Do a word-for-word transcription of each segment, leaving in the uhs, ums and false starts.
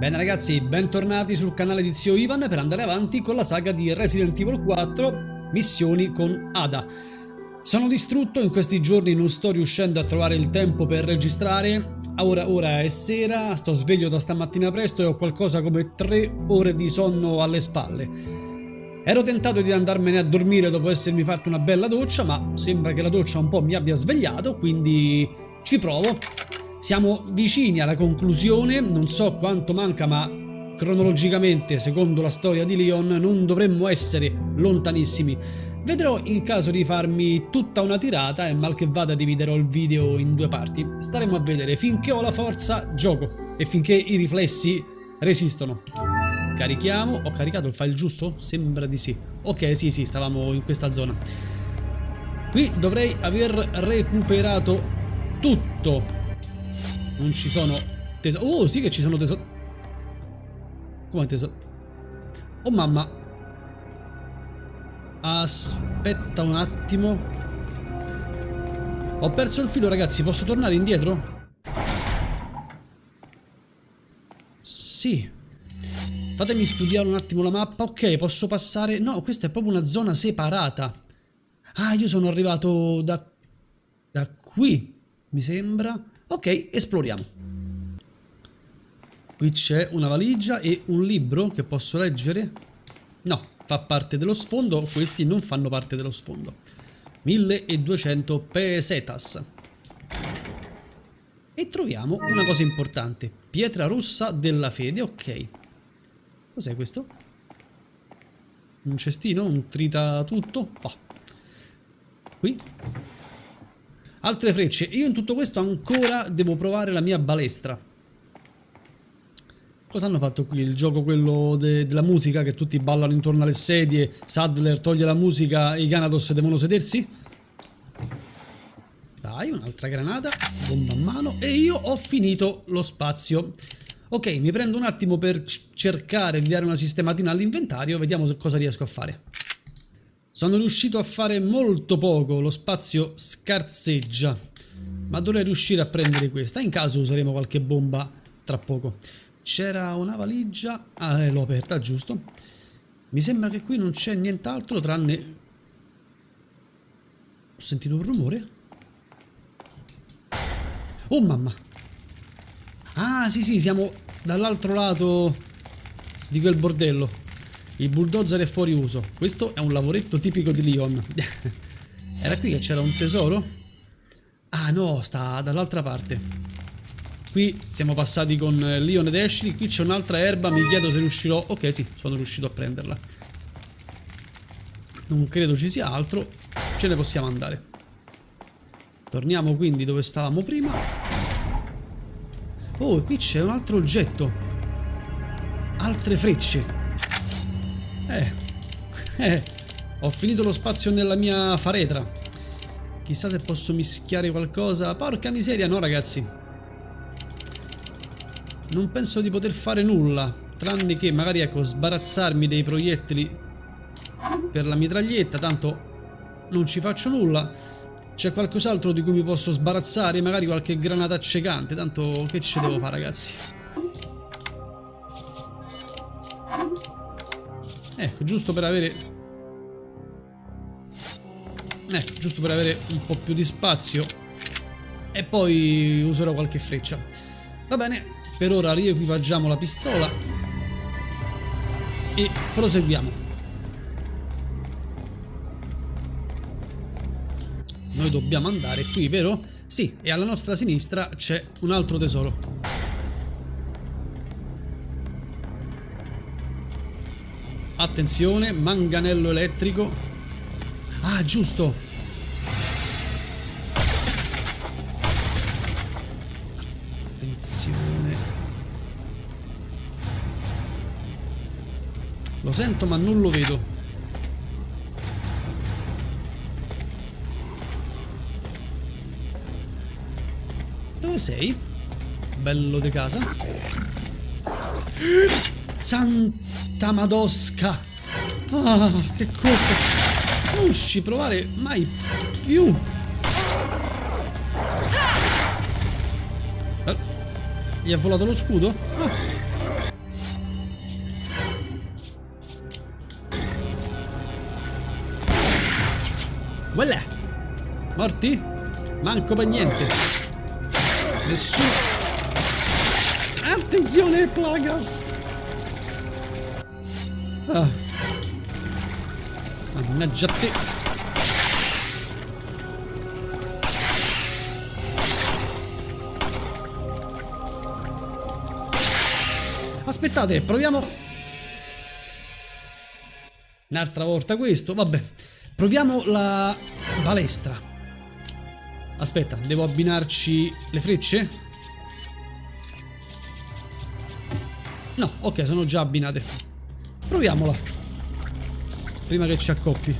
Bene ragazzi, bentornati sul canale di Zio Ivan per andare avanti con la saga di Resident Evil quattro, missioni con Ada. Sono distrutto, in questi giorni non sto riuscendo a trovare il tempo per registrare. Ora ora è sera, sto sveglio da stamattina presto e ho qualcosa come tre ore di sonno alle spalle. Ero tentato di andarmene a dormire dopo essermi fatto una bella doccia, ma sembra che la doccia un po' mi abbia svegliato, quindi ci provo. Siamo vicini alla conclusione, non so quanto manca, ma cronologicamente, secondo la storia di Leon, non dovremmo essere lontanissimi. Vedrò in caso di farmi tutta una tirata e mal che vada dividerò il video in due parti. Staremo a vedere, finché ho la forza gioco e finché i riflessi resistono. Carichiamo, ho caricato il file giusto? Sembra di sì. Ok, sì, sì, stavamo in questa zona. Qui dovrei aver recuperato tutto. Non ci sono tesori. Oh, sì che ci sono tesori. Come tesori? Oh mamma. Aspetta un attimo. Ho perso il filo, ragazzi, posso tornare indietro? Sì. Fatemi studiare un attimo la mappa. Ok, posso passare... No, questa è proprio una zona separata. Ah, io sono arrivato da... Da qui, mi sembra. Ok, esploriamo. Qui c'è una valigia e un libro che posso leggere. No, fa parte dello sfondo. Questi non fanno parte dello sfondo. milleduecento pesetas. E troviamo una cosa importante. Pietra rossa della fede, ok. Cos'è questo? Un cestino? Un tritatutto? Oh. Qui? Altre frecce. Io in tutto questo ancora devo provare la mia balestra. Cosa hanno fatto qui? Il gioco quello de della musica, che tutti ballano intorno alle sedie. Saddler toglie la musica e i Ganados devono sedersi. Dai, un'altra granata. Bomba a mano. E io ho finito lo spazio. Ok, mi prendo un attimo per cercare di dare una sistematina all'inventario, vediamo cosa riesco a fare. Sono riuscito a fare molto poco, lo spazio scarseggia, ma dovrei riuscire a prendere questa, in caso useremo qualche bomba tra poco. C'era una valigia, ah eh, l'ho aperta, giusto? Mi sembra che qui non c'è nient'altro tranne... Ho sentito un rumore? Oh mamma! Ah sì sì, siamo dall'altro lato di quel bordello. Il bulldozer è fuori uso. Questo è un lavoretto tipico di Leon. Era qui che c'era un tesoro? Ah no, sta dall'altra parte. Qui siamo passati con Leon ed Ashley. Qui c'è un'altra erba, mi chiedo se riuscirò. Ok sì, sono riuscito a prenderla. Non credo ci sia altro. Ce ne possiamo andare. Torniamo quindi dove stavamo prima. Oh, e qui c'è un altro oggetto. Altre frecce. Eh, eh. Ho finito lo spazio nella mia faretra. Chissà se posso mischiare qualcosa. Porca miseria, no ragazzi. Non penso di poter fare nulla, tranne che magari, ecco, sbarazzarmi dei proiettili per la mitraglietta. Tanto non ci faccio nulla. C'è qualcos'altro di cui mi posso sbarazzare? Magari qualche granata accecante. Tanto che ci devo fare, ragazzi? Ecco, giusto per avere... Ecco, giusto per avere un po' più di spazio. E poi userò qualche freccia. Va bene, per ora riequipaggiamo la pistola e proseguiamo. Noi dobbiamo andare qui, vero? Sì, e alla nostra sinistra c'è un altro tesoro. Attenzione, manganello elettrico. Ah, giusto! Attenzione. Lo sento ma non lo vedo. Sei bello di casa. Santa Madosca, ah, che colpo, non ci provare mai più. Eh, gli è volato lo scudo. Ah. Quella! Morti? Manco per niente. Nessuno. Attenzione, Plagas! Ah. Mannaggia te. Aspettate, proviamo un'altra volta questo, vabbè. Proviamo la balestra. Aspetta, devo abbinarci le frecce? No, ok, sono già abbinate. Proviamola. Prima che ci accoppi.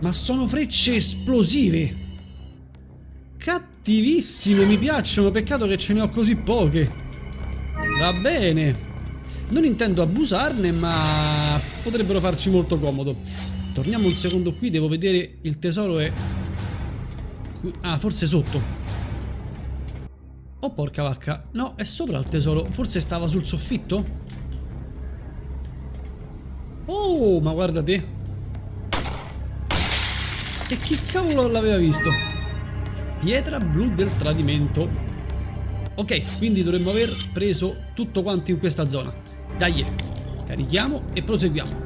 Ma sono frecce esplosive. Cattivissime, mi piacciono, peccato che ce ne ho così poche. Va bene. Non intendo abusarne, ma potrebbero farci molto comodo. Torniamo un secondo qui, devo vedere il tesoro è... Ah, forse sotto. Oh, porca vacca. No, è sopra il tesoro. Forse stava sul soffitto? Oh, ma guarda te. E chi cavolo l'aveva visto? Pietra blu del tradimento. Ok, quindi dovremmo aver preso tutto quanto in questa zona. Dai, carichiamo e proseguiamo.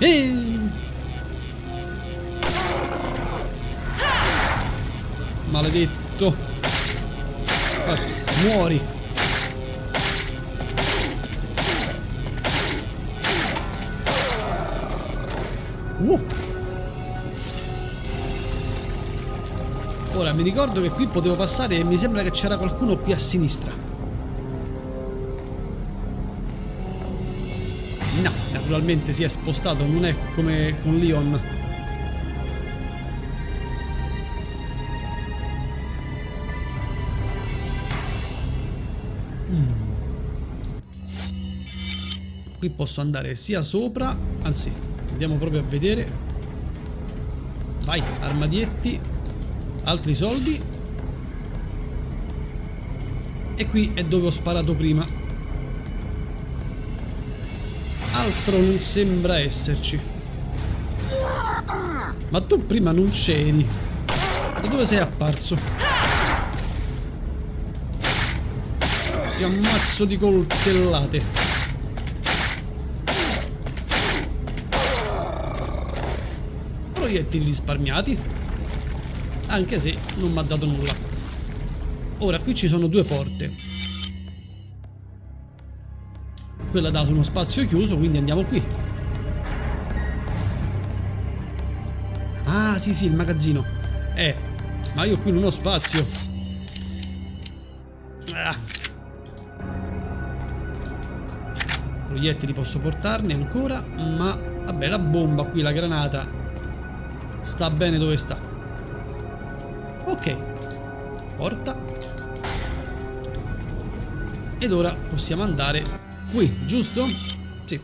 Ehi! Maledetto. Forza, muori. Uh. Ora mi ricordo che qui potevo passare e mi sembra che c'era qualcuno qui a sinistra. No, naturalmente si è spostato, non è come con Leon. Qui posso andare sia sopra, anzi, andiamo proprio a vedere. Vai, armadietti, altri soldi. E qui è dove ho sparato prima. Altro non sembra esserci. Ma tu prima non c'eri. Da dove sei apparso? Ti ammazzo di coltellate. Proiettili risparmiati, anche se non mi ha dato nulla. Ora qui ci sono due porte, quella ha dato uno spazio chiuso, quindi andiamo qui. Ah sì sì, il magazzino. Eh, ma io qui non ho spazio. Ah. Proiettili posso portarne ancora, ma vabbè, la bomba qui, la granata sta bene dove sta. Ok, porta. Ed ora possiamo andare qui, giusto? Sì.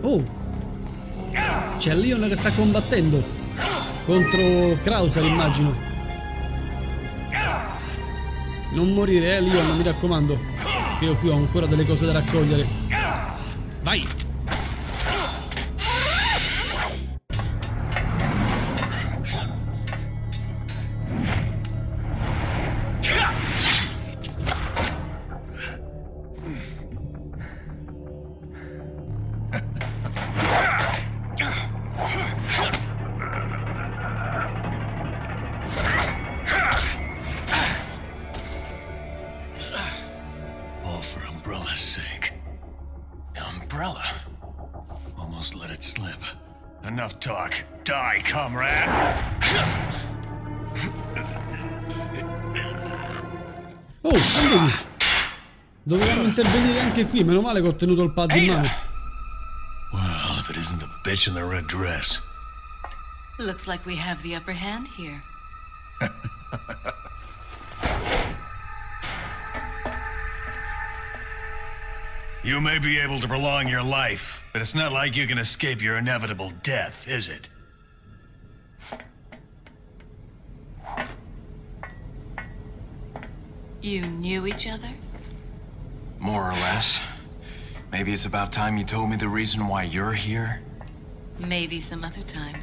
Oh, c'è Leon che sta combattendo contro Krauser, immagino. Non morire, eh, Leon, mi raccomando. Che io qui ho ancora delle cose da raccogliere. Vai! Oh, andiamo. Dovevamo intervenire anche qui, meno male che ho tenuto il pad in mano. Well, if it isn't the bitch in the red dress. Looks like we have the upper hand here. You may be able to prolong your life, but it's not like you can escape your inevitable death, is it? You knew each other? More or less. Maybe it's about time you told me the reason why you're here. Maybe some other time.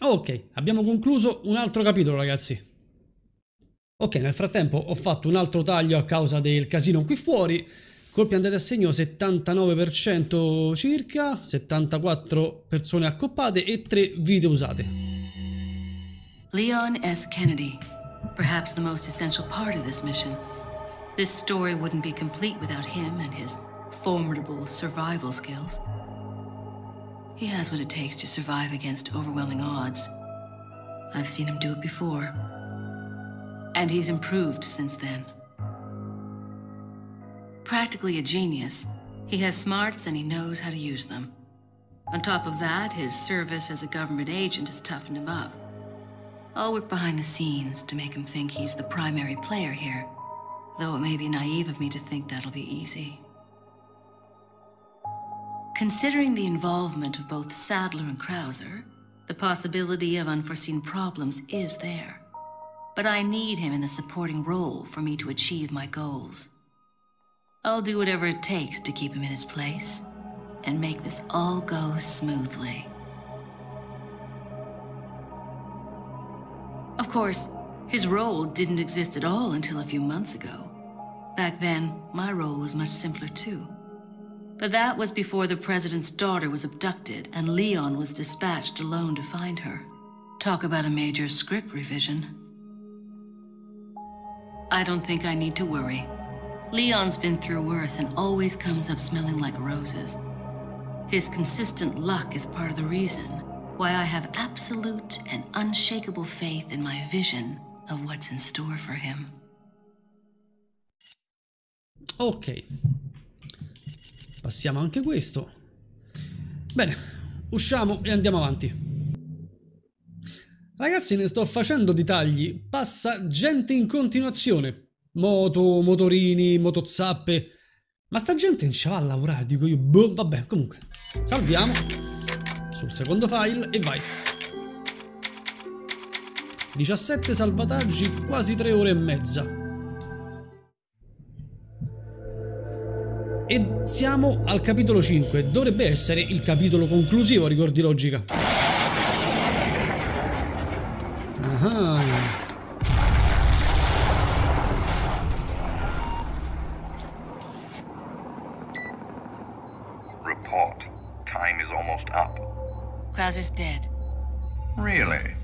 Ok, abbiamo concluso un altro capitolo, ragazzi. Ok, nel frattempo ho fatto un altro taglio a causa del casino qui fuori. Colpi andati a segno settantanove per cento circa, settantaquattro persone accoppate e tre vite usate. Leon S. Kennedy, perhaps the most essential part of this mission. This story wouldn't be complete without him and his formidable survival skills. He has what it takes to survive against overwhelming odds. I've seen him do it before. And he's improved since then. Practically a genius, he has smarts and he knows how to use them. On top of that, his service as a government agent has toughened him up. I'll work behind the scenes to make him think he's the primary player here, though it may be naive of me to think that'll be easy. Considering the involvement of both Saddler and Krauser, the possibility of unforeseen problems is there. But I need him in the supporting role for me to achieve my goals. I'll do whatever it takes to keep him in his place and make this all go smoothly. Of course, his role didn't exist at all until a few months ago. Back then, my role was much simpler too. But that was before the president's daughter was abducted and Leon was dispatched alone to find her. Talk about a major script revision. I don't think I need to worry. Leon's been through worse and always comes up smelling like roses. His consistent luck is part of the reason why I have absolute and unshakable faith in my vision of what's in store for him. Ok. Passiamo anche questo. Bene, usciamo e andiamo avanti. Ragazzi, ne sto facendo di tagli, passa gente in continuazione, moto, motorini, motozzappe, ma sta gente non ci va a lavorare, dico io, boh, vabbè, comunque, salviamo, sul secondo file e vai. diciassette salvataggi, quasi tre ore e mezza. E siamo al capitolo cinque, dovrebbe essere il capitolo conclusivo, ricordi logica. Ah. Report. Time is almost up. Krauser's dead. Really?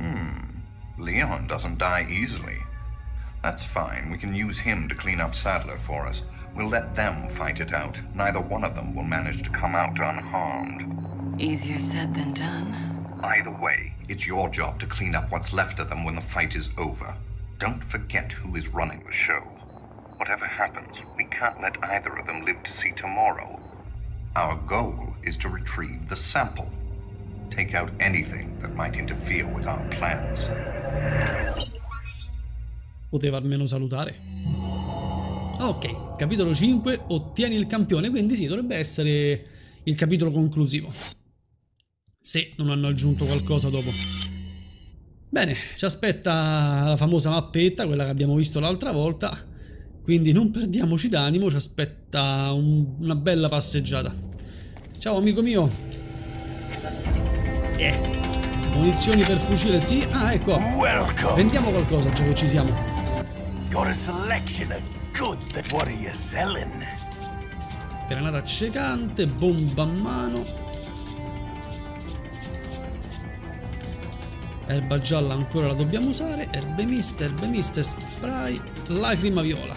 Hmm. Leon doesn't die easily. That's fine. We can use him to clean up Saddler for us. We'll let them fight it out. Neither one of them will manage to come out unharmed. Easier said than done. Either way, it's your job to clean up what's left of them when the fight is over. Don't forget who is running the show. Whatever happens, we can't let either of them live to see tomorrow. Our goal is to retrieve the sample. Take out anything that might interfere with our plans. Poteva almeno salutare. Ok, capitolo cinque, ottieni il campione, quindi sì, dovrebbe essere il capitolo conclusivo. Se non hanno aggiunto qualcosa dopo. Bene, ci aspetta la famosa mappetta, quella che abbiamo visto l'altra volta. Quindi non perdiamoci d'animo, ci aspetta un, una bella passeggiata. Ciao amico mio. Eh. Munizioni per fucile, sì. Ah, ecco. Vendiamo qualcosa, già che ci siamo. Granata accecante, bomba a mano. Erba gialla ancora la dobbiamo usare. Erbe miste, erbe miste, spray, lacrima viola.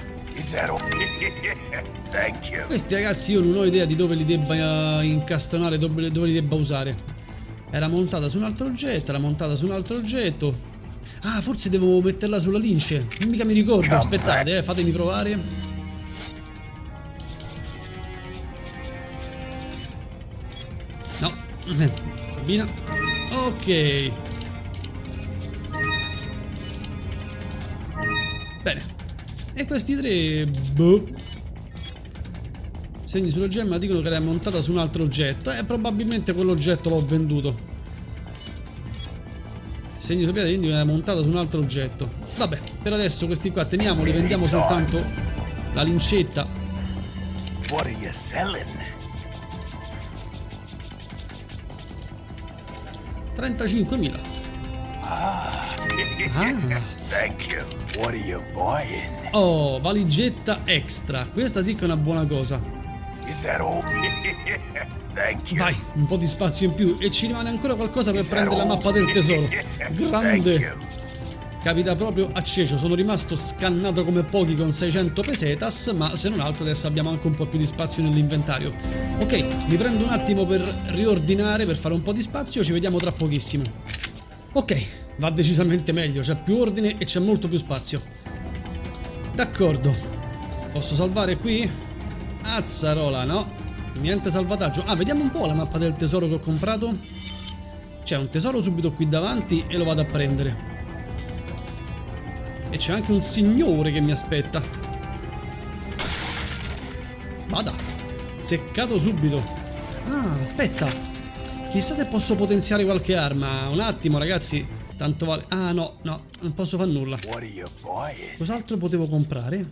Questi ragazzi io non ho idea di dove li debba incastonare, dove, dove li debba usare. Era montata su un altro oggetto, era montata su un altro oggetto. Ah, forse devo metterla sulla lince. Non mica mi ricordo, aspettate, eh, fatemi provare. No, Sabina. Ok. E questi tre, boh. Segni sulla gemma dicono che era montata su un altro oggetto. E eh, probabilmente quell'oggetto l'ho venduto. segno di proprietà indica era montato su un altro oggetto. Vabbè, per adesso questi qua teniamoli, vendiamo soltanto la lincetta. What are you selling? trentacinquemila. Ah. Thank you. What are you buying? Oh, valigetta extra. Questa sì che è una buona cosa. Is that all? Thank you. Vai, un po' di spazio in più e ci rimane ancora qualcosa per prendere la mappa del tesoro. Grande. Capita proprio a cieco, sono rimasto scannato come pochi con seicento pesetas, ma se non altro adesso abbiamo anche un po' più di spazio nell'inventario. Ok, mi prendo un attimo per riordinare, per fare un po' di spazio, ci vediamo tra pochissimo. Ok. Va decisamente meglio, c'è più ordine e c'è molto più spazio. D'accordo. Posso salvare qui? Azzarola, no. Niente salvataggio. Ah, vediamo un po' la mappa del tesoro che ho comprato. C'è un tesoro subito qui davanti e lo vado a prendere. E c'è anche un signore che mi aspetta. Vada. Seccato subito. Ah, aspetta. Chissà se posso potenziare qualche arma. Un attimo, ragazzi. Tanto vale... Ah no, no, non posso far nulla. Cos'altro potevo comprare?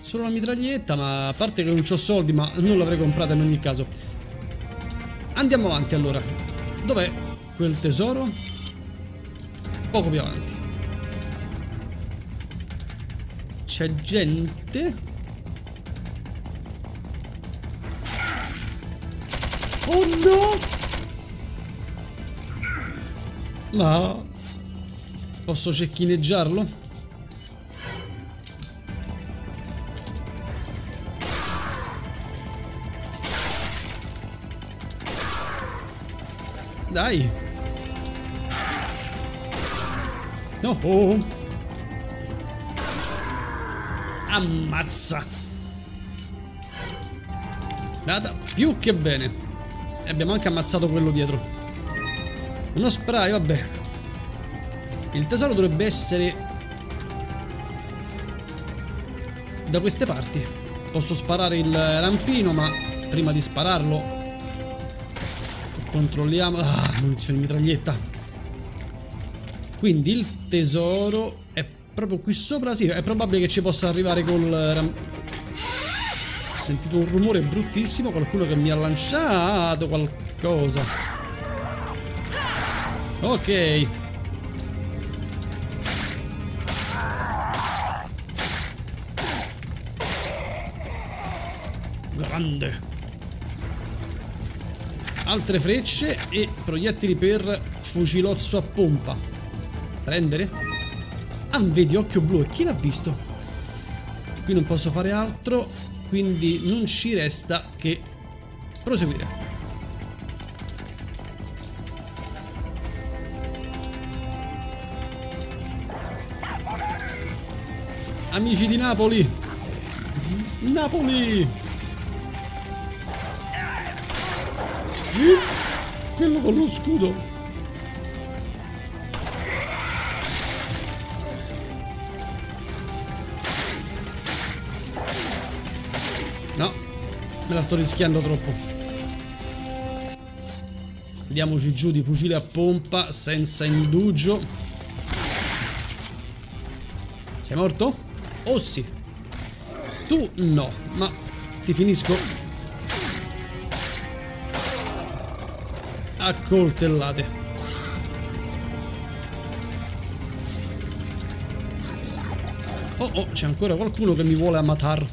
Solo una mitraglietta, ma a parte che non ho soldi, ma non l'avrei comprata in ogni caso. Andiamo avanti allora. Dov'è quel tesoro? Poco più avanti. C'è gente? Oh no! No. Posso cecchineggiarlo? Dai. No. Oh. Ammazza. Data più che bene. E abbiamo anche ammazzato quello dietro. Uno spray, vabbè. Il tesoro dovrebbe essere da queste parti. Posso sparare il rampino, ma prima di spararlo controlliamo. Ah, munizione di mitraglietta. Quindi il tesoro è proprio qui sopra. Sì, è probabile che ci possa arrivare col rampino. Ho sentito un rumore bruttissimo. Qualcuno che mi ha lanciato qualcosa. Ok. Grande. Altre frecce e proiettili per fucilozzo a pompa. Prendere? Ah, vedi, occhio blu. E chi l'ha visto? Qui non posso fare altro, quindi non ci resta che proseguire. Amici di Napoli! Napoli! Quello con lo scudo! No, me la sto rischiando troppo. Andiamoci giù di fucile a pompa senza indugio. Sei morto? Oh sì. Tu no, ma ti finisco a coltellate. Oh oh, c'è ancora qualcuno che mi vuole ammatar.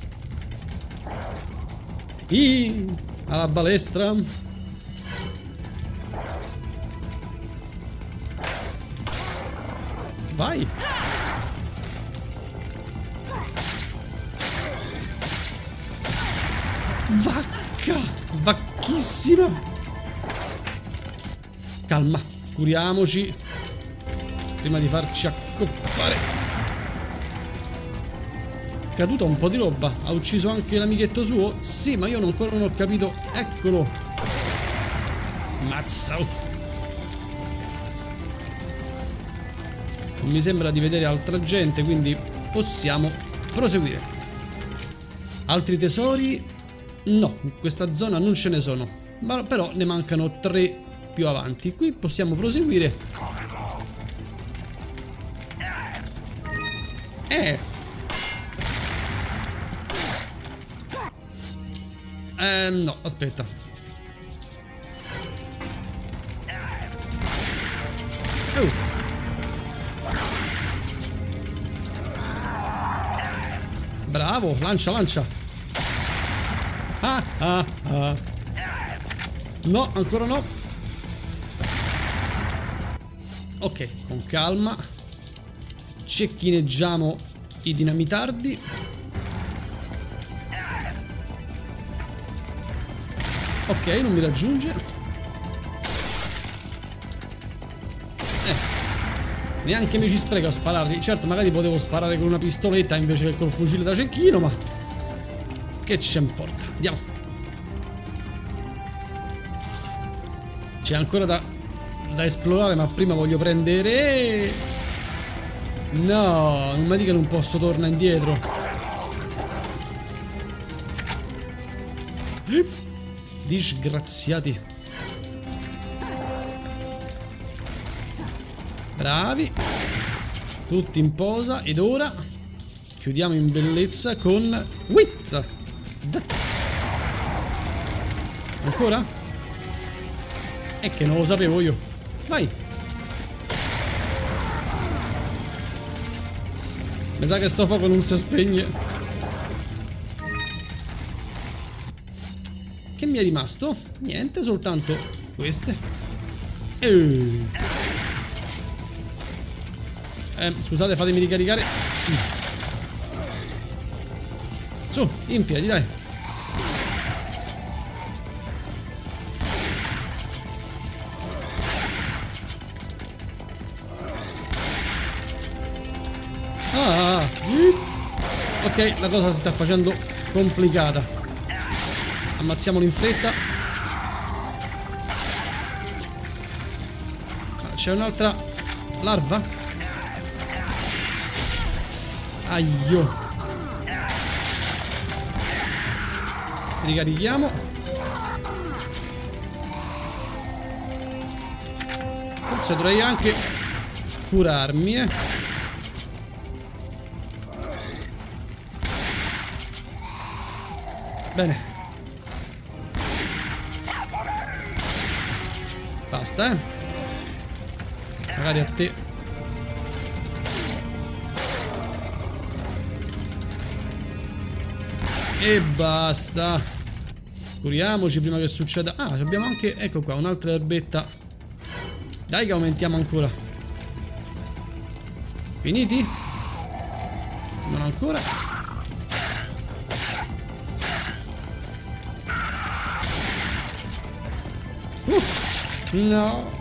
Ih, alla balestra. Vai. Vacca! Vacchissima! Calma, curiamoci prima di farci accoppare. Caduta un po' di roba. Ha ucciso anche l'amichetto suo? Sì, ma io ancora non ho capito. Eccolo! Mazza! Non mi sembra di vedere altra gente, quindi possiamo proseguire. Altri tesori? No, in questa zona non ce ne sono, ma però ne mancano tre più avanti. Qui possiamo proseguire Eh, no, aspetta. Uh. Bravo, lancia, lancia. Ah, ah, ah. No, ancora no. Ok, con calma. Cecchineggiamo i dinamitardi. Ok, non mi raggiunge. Eh, neanche mi ci spreco a spararli. Certo, magari potevo sparare con una pistoletta invece che col fucile da cecchino, ma che ci importa? Andiamo. C'è ancora da, da esplorare, ma prima voglio prendere... No, non mi dica che non posso tornare indietro. Eh. Disgraziati. Bravi. Tutti in posa. Ed ora chiudiamo in bellezza con Wit. Ancora? È che non lo sapevo io. Vai. Mi sa che sto fuoco non si spegne. Che mi è rimasto? Niente, soltanto queste. Eh, eh scusate, fatemi ricaricare. Su, in piedi, dai. Ah, ok, la cosa si sta facendo complicata. Ammazziamolo in fretta. Ah, c'è un'altra larva? Aio. Ricarichiamo. Forse dovrei anche curarmi, eh. Bene. Basta, eh. Magari a te. E basta. Curiamoci prima che succeda. Ah, abbiamo anche, ecco qua, un'altra erbetta. Dai che aumentiamo ancora. Finiti? Non ancora. Uh. No.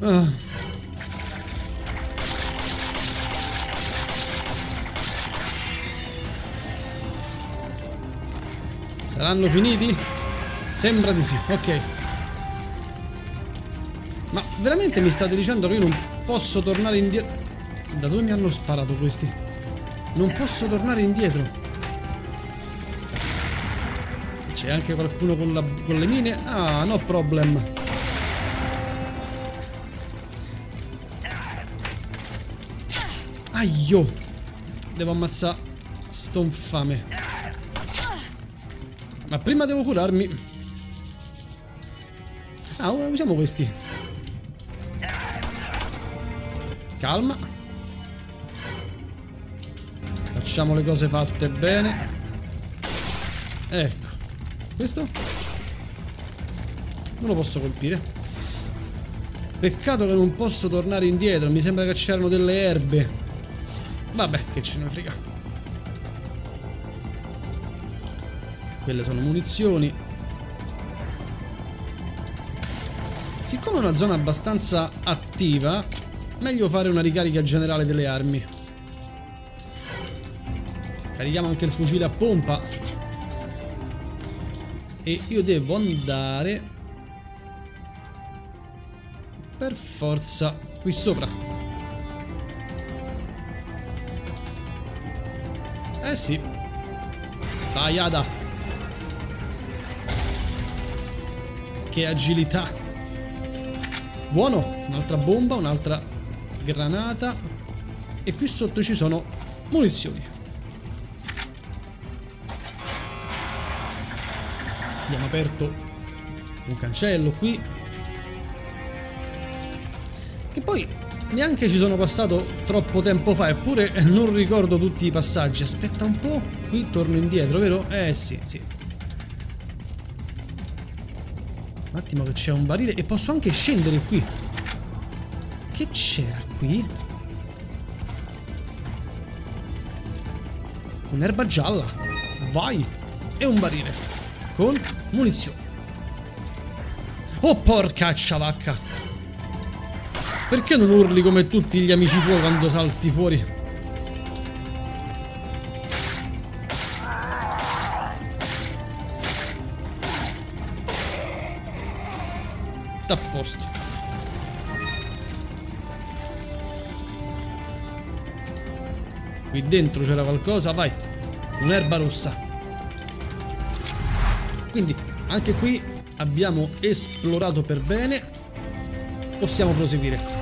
Ah. Saranno finiti? Sembra di sì, ok. Ma veramente mi state dicendo che io non posso tornare indietro? Da dove mi hanno sparato questi? Non posso tornare indietro. C'è anche qualcuno con, la, con le mine? Ah, no problem. Aio. Devo ammazzare sto infame. Ma prima devo curarmi. Ah, ora usiamo questi. Calma. Facciamo le cose fatte bene. Ecco. Questo? Non lo posso colpire. Peccato che non posso tornare indietro. Mi sembra che c'erano delle erbe. Vabbè, che ce ne frega. Quelle sono munizioni. Siccome è una zona abbastanza attiva, meglio fare una ricarica generale delle armi. Carichiamo anche il fucile a pompa. E io devo andare per forza qui sopra. Eh sì. Vai, Ada. Che agilità. Buono. Un'altra bomba, un'altra granata. E qui sotto ci sono munizioni. Abbiamo aperto un cancello qui, che poi neanche ci sono passato troppo tempo fa, eppure non ricordo tutti i passaggi. Aspetta un po', qui torno indietro, vero? Eh sì, sì. Un attimo, che c'è un barile e posso anche scendere qui. Che c'era qui? Un'erba gialla. Vai. E un barile con munizioni. Oh porca ciavacca. Perché non urli come tutti gli amici tuoi quando salti fuori? Sta a posto. Qui dentro c'era qualcosa, vai. Un'erba rossa. Quindi anche qui abbiamo esplorato per bene. Possiamo proseguire.